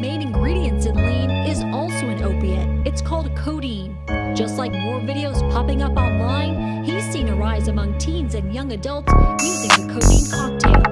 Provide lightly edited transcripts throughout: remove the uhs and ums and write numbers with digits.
main ingredients in lean is also an opiate. It's called codeine. Just like more videos popping up online, he's seen a rise among teens and young adults using the codeine cocktail.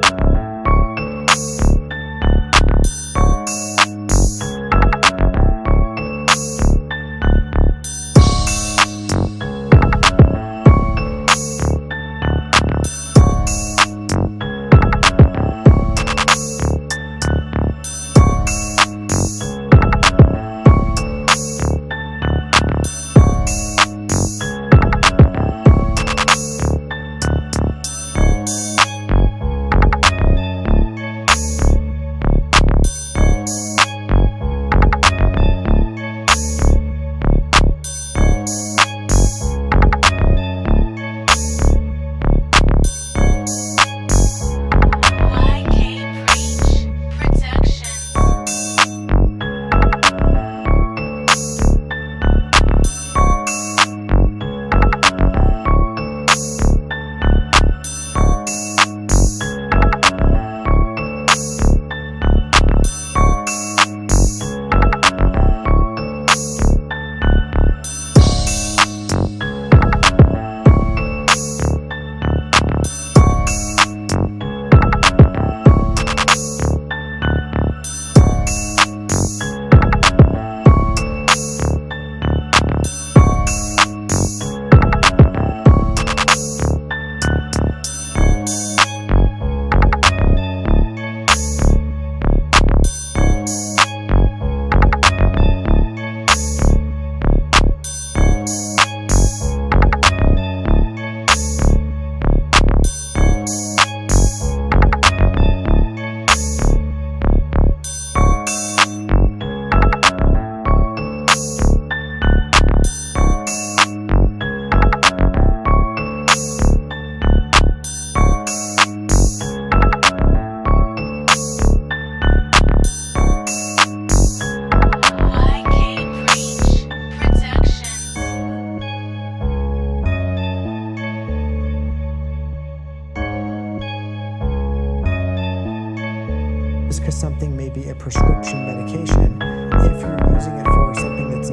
Because something may be a prescription medication, if you're using it for something that's